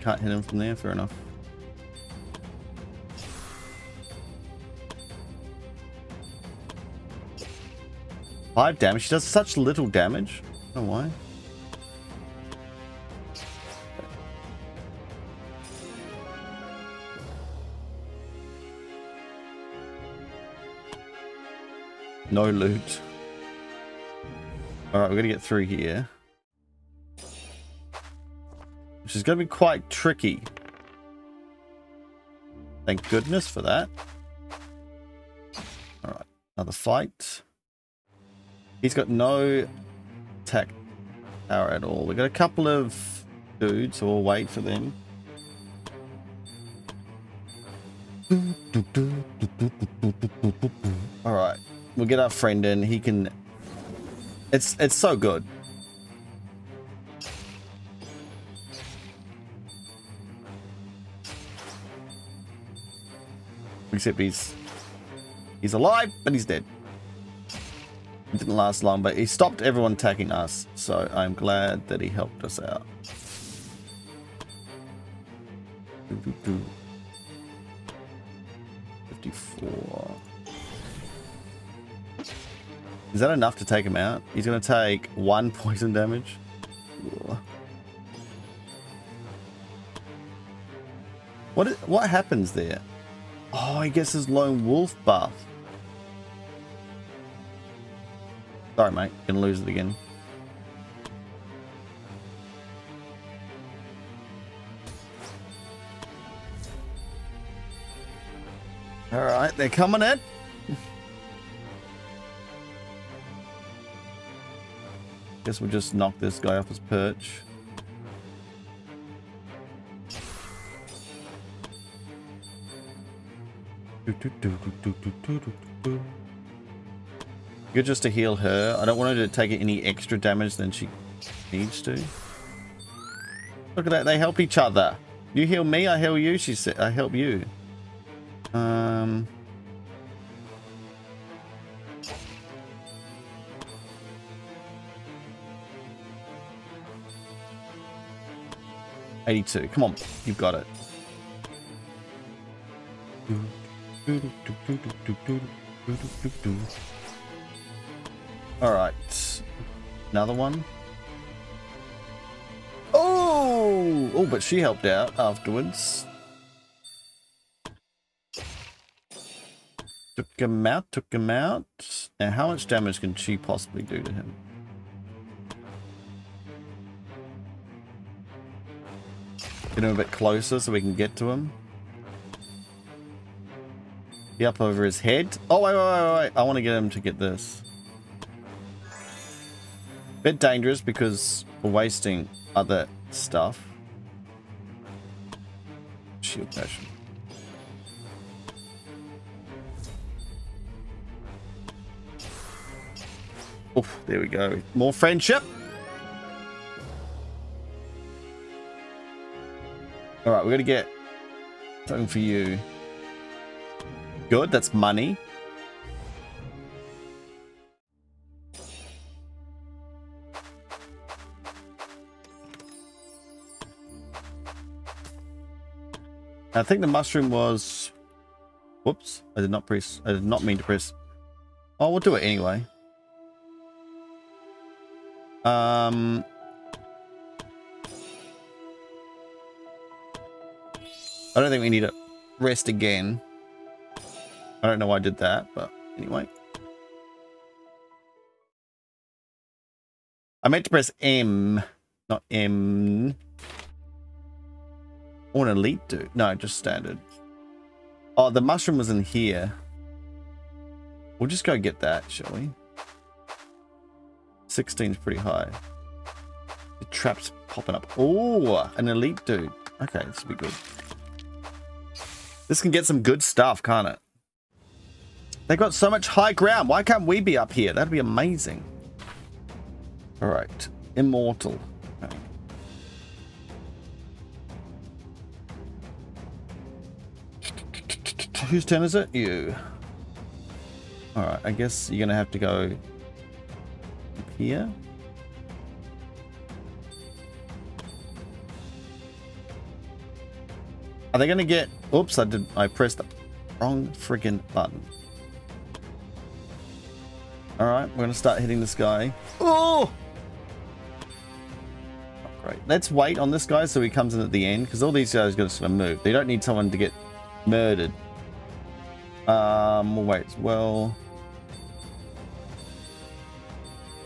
can't hit him from there, fair enough. Five damage, she does such little damage. I don't know why. No loot. Alright, we're gonna get through here. Which is gonna be quite tricky. Thank goodness for that. Alright, another fight. He's got no attack power at all. We've got a couple of dudes, so we'll wait for them. Alright. We'll get our friend in. He can. It's it's so good. Except he's he's alive, but he's dead. It didn't last long, but he stopped everyone attacking us. So I'm glad that he helped us out. fifty-four. Is that enough to take him out? He's going to take one poison damage. Ugh. What is, what happens there? Oh, he gets his lone wolf buff. Sorry, mate. Gonna lose it again. All right, they're coming in. Guess we'll just knock this guy off his perch. Good, just to heal her. I don't want her to take any extra damage than she needs to. Look at that, they help each other. You heal me, I heal you, she said. I help you. Um... eighty-two. Come on, you've got it. Alright. Another one. Oh! Oh, but she helped out afterwards. Took him out, took him out. Now, how much damage can she possibly do to him? Get him a bit closer so we can get to him. Be up over his head. Oh, wait, wait, wait, wait. I want to get him to get this. Bit dangerous because we're wasting other stuff. Shield passion. Oh, there we go. More friendship. All right, we're gonna get something for you. Good, that's money. I think the mushroom was. Whoops! I did not press. I did not mean to press. Oh, we'll do it anyway. Um... I don't think we need to rest again. I don't know why I did that, but anyway. I meant to press M, not M. Oh, an elite dude. No, just standard. Oh, the mushroom was in here. We'll just go get that, shall we? sixteen's pretty high. The trap's popping up. Oh, an elite dude. Okay, this will be good. This can get some good stuff, can't it? They've got so much high ground. Why can't we be up here? That'd be amazing. All right. Immortal. Okay. Whose turn is it? You. All right. I guess you're going to have to go up here. Are they going to get... Oops, I did. I pressed the wrong friggin' button. All right, we're going to start hitting this guy. Oh! Great. Let's wait on this guy so he comes in at the end, because all these guys are going to sort of move. They don't need someone to get murdered. Um, we'll wait as well.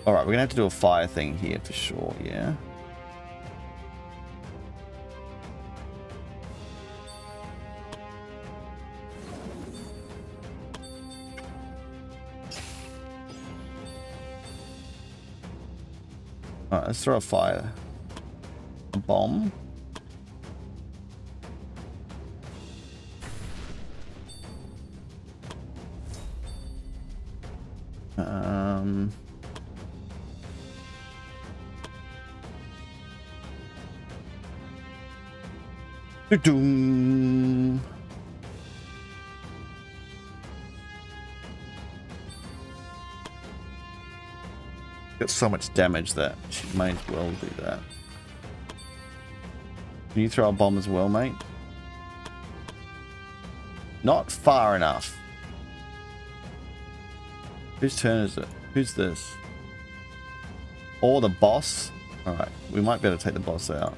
All right, we're going to have to do a fire thing here for sure, yeah. All right, let's throw a fire. A bomb. Um... Doo-doom. Got so much damage that she might as well do that. Can you throw a bomb as well, mate? Not far enough. Whose turn is it? Who's this? Or the boss? Alright, we might be able to take the boss out.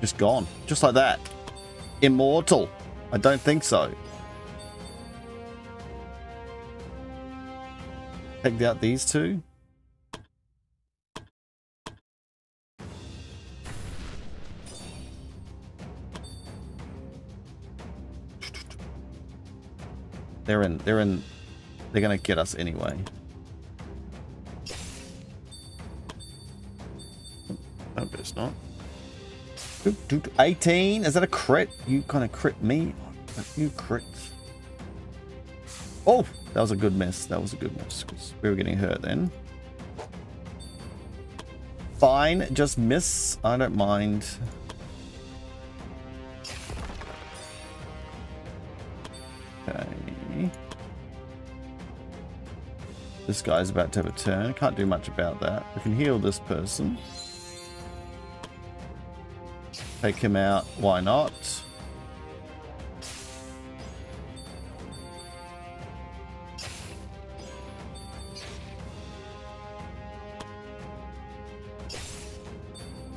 Just gone. Just like that. Immortal. I don't think so. Take out these two. They're in. They're in. They're gonna get us anyway. No, but it's not. eighteen. Is that a crit? You kind of crit me. You crit. Oh, that was a good miss. That was a good miss because we were getting hurt then. Fine, just miss. I don't mind. Okay. This guy's about to have a turn. Can't do much about that. We can heal this person. Take him out. Why not?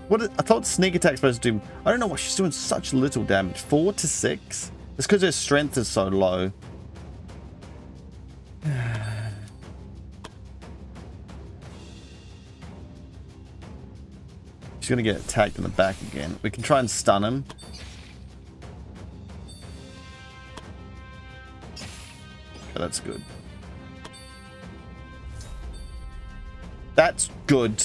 What is, I thought sneak attack's supposed to do. I don't know why she's doing such little damage. Four to six. It's because her strength is so low. She's gonna get attacked in the back again. We can try and stun him. Okay, that's good. That's good.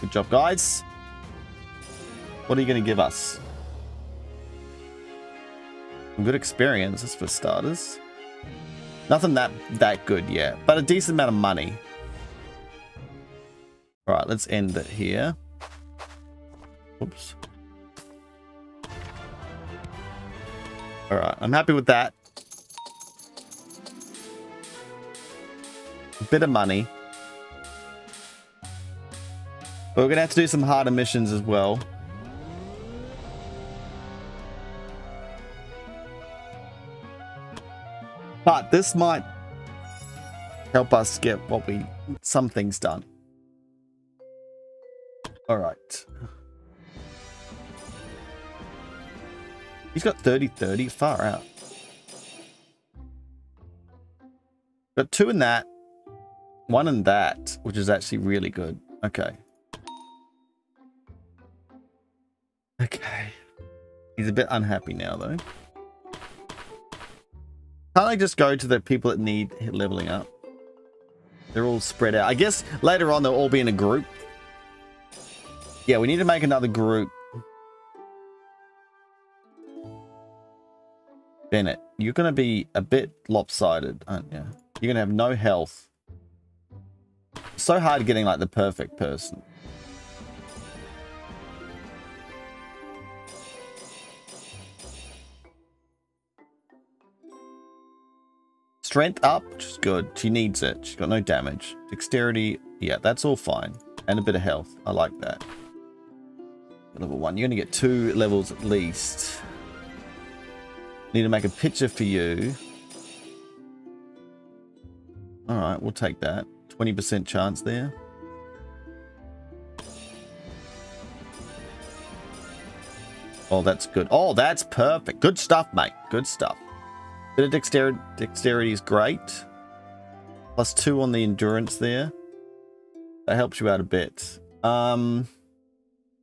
Good job, guys. What are you going to give us? Some good experience, that's for starters. Nothing that that good yet, but a decent amount of money. All right, let's end it here. Oops. All right, I'm happy with that. Bit of money. But we're gonna have to do some harder missions as well. But this might help us get what we some things done. All right. He's got thirty thirty, far out. Got two in that, one in that, which is actually really good. Okay. Okay. He's a bit unhappy now though. Can't I just go to the people that need leveling up? They're all spread out. I guess later on they'll all be in a group. Yeah, we need to make another group. Bennett, you're going to be a bit lopsided, aren't you? You're going to have no health. It's so hard getting like the perfect person. Strength up, which is good. She needs it. She's got no damage. Dexterity, yeah, that's all fine. And a bit of health. I like that. Level one. You're going to get two levels at least. Need to make a picture for you. All right, we'll take that. twenty percent chance there. Oh, that's good. Oh, that's perfect. Good stuff, mate. Good stuff. Bit of dexterity, dexterity is great. Plus two on the endurance there. That helps you out a bit. Um,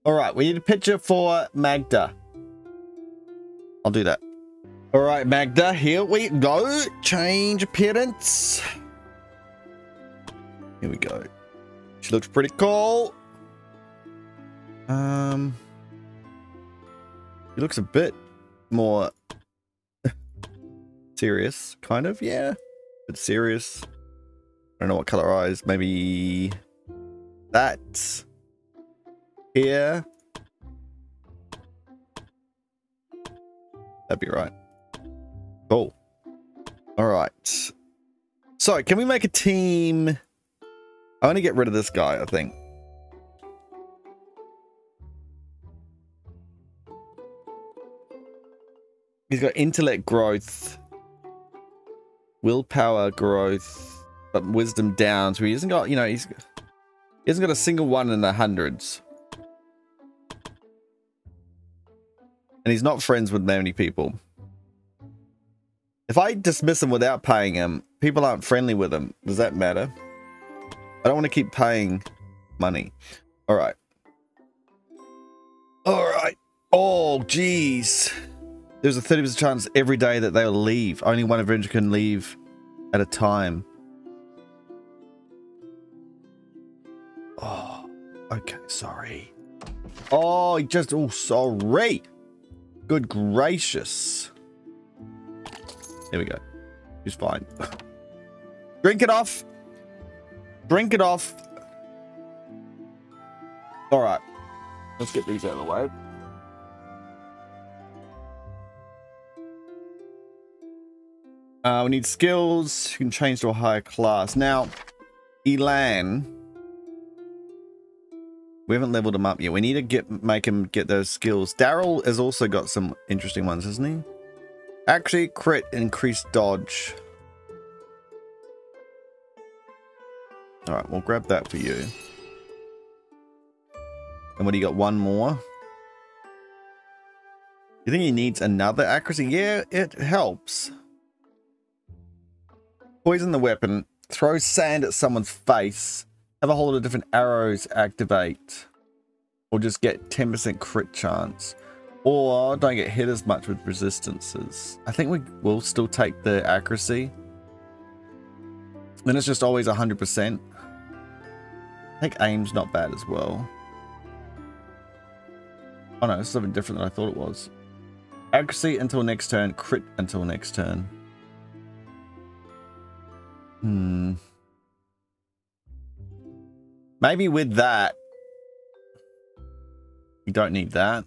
all right, we need a picture for Magda. I'll do that. All right, Magda, here we go. Change appearance. Here we go. She looks pretty cool. Um, she looks a bit more... serious, kind of, yeah. But serious. I don't know what color eyes. Maybe that here. That'd be right. Cool. All right. So, can we make a team? I want to get rid of this guy, I think. He's got intellect growth. Willpower growth, but wisdom down. So he hasn't got, you know, he's, he hasn't got a single one in the hundreds. And he's not friends with many people. If I dismiss him without paying him, people aren't friendly with him. Does that matter? I don't want to keep paying money. All right. All right. Oh, geez. There's a thirty percent chance every day that they'll leave. Only one Avenger can leave at a time. Oh, okay, sorry. Oh, he just, oh, sorry. Good gracious. There we go. He's fine. Drink it off. Drink it off. All right. Let's get these out of the way. Uh, we need skills. You can change to a higher class. Now, Elan. We haven't leveled him up yet. We need to get make him get those skills. Daryl has also got some interesting ones, hasn't he? Actually, crit, increased dodge. All right, we'll grab that for you. And what do you got? One more. You think he needs another accuracy? Yeah, it helps. Poison the weapon, throw sand at someone's face, have a whole lot of different arrows activate, or just get ten percent crit chance, or don't get hit as much with resistances. I think we will still take the accuracy. Then it's just always one hundred percent. I think aim's not bad as well. Oh no, it's something different than I thought it was. Accuracy until next turn, crit until next turn. Hmm. Maybe with that, you don't need that.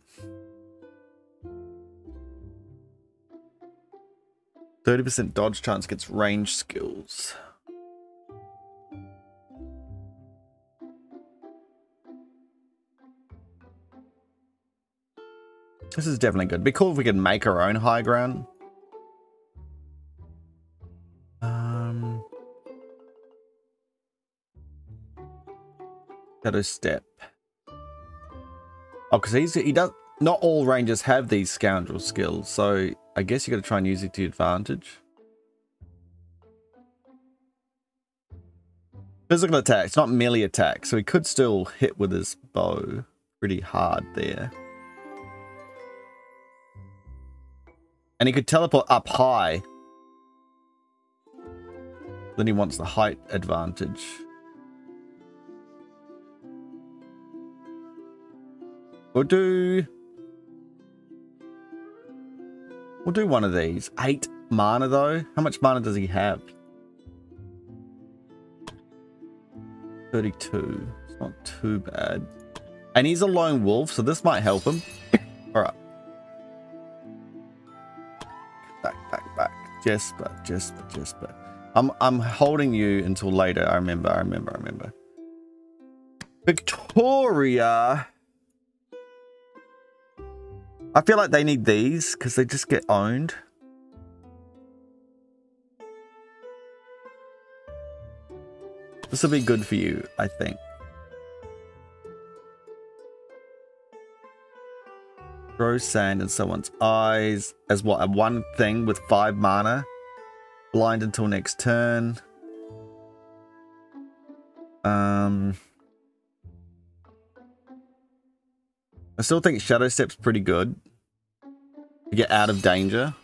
thirty percent dodge chance gets range skills. This is definitely good. It'd be cool if we could make our own high ground. Um, shadow step. Oh, because he's he does not all rangers have these scoundrel skills, so I guess you got to try and use it to your advantage. Physical attack. It's not melee attack, so he could still hit with his bow pretty hard there. And he could teleport up high. Then he wants the height advantage. We'll do... We'll do one of these. Eight mana, though. How much mana does he have? thirty-two. It's not too bad. And he's a lone wolf, so this might help him. All right. Back, back, back. Jasper, Jasper, Jasper. I'm, I'm holding you until later. I remember, I remember, I remember. Victoria. I feel like they need these because they just get owned. This will be good for you, I think. Throw sand in someone's eyes as what? A one thing with five mana. Blind until next turn. Um, I still think Shadow Step's pretty good. To get out of danger.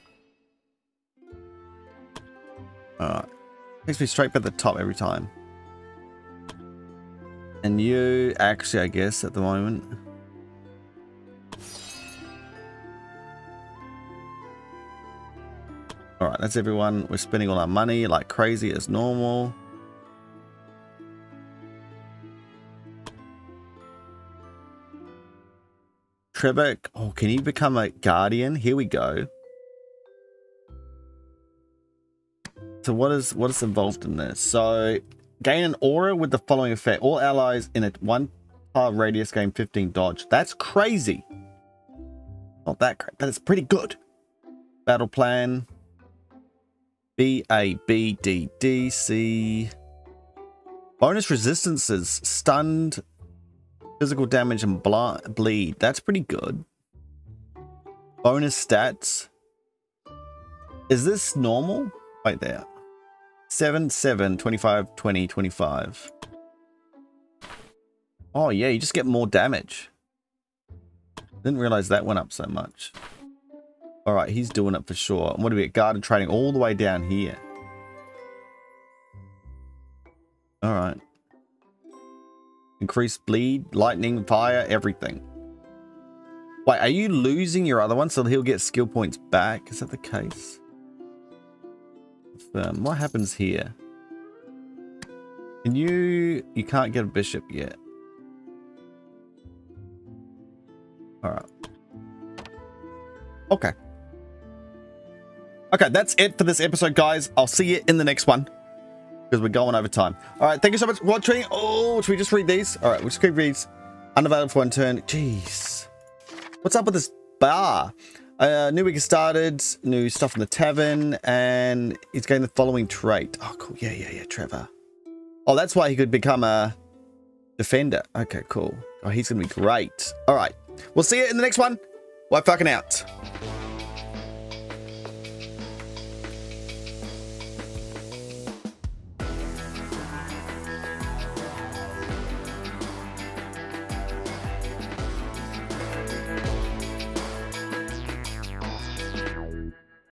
Alright. Takes me straight back to the top every time. And you, actually, I guess, at the moment. Alright, that's everyone. We're spending all our money like crazy as normal. Trevor, oh, can he become a guardian? Here we go. So what is, what is involved in this? So... Gain an aura with the following effect. All allies in a one tile radius gain fifteen dodge. That's crazy. Not that crazy, but it's pretty good. Battle plan. B A B D D C. Bonus resistances. Stunned. Physical damage and bleed. That's pretty good. Bonus stats. Is this normal? Wait there. seven, seven, twenty-five, twenty, twenty-five. Oh, yeah, you just get more damage. Didn't realize that went up so much. All right, he's doing it for sure. I'm going to be at garden trading all the way down here. All right. Increased bleed, lightning, fire, everything. Wait, are you losing your other one so he'll get skill points back? Is that the case? Um, what happens here? Can you... You can't get a bishop yet. Alright. Okay. Okay, that's it for this episode, guys. I'll see you in the next one. Because we're going over time. Alright, thank you so much for watching. Oh, should we just read these? Alright, we'll just keep these. Unavailable for one turn. Jeez. What's up with this bar? Uh, new week has started, new stuff in the tavern, and he's getting the following trait. Oh, cool. Yeah, yeah, yeah, Trevor. Oh, that's why he could become a defender. Okay, cool. Oh, he's going to be great. All right. We'll see you in the next one. Why fucking out.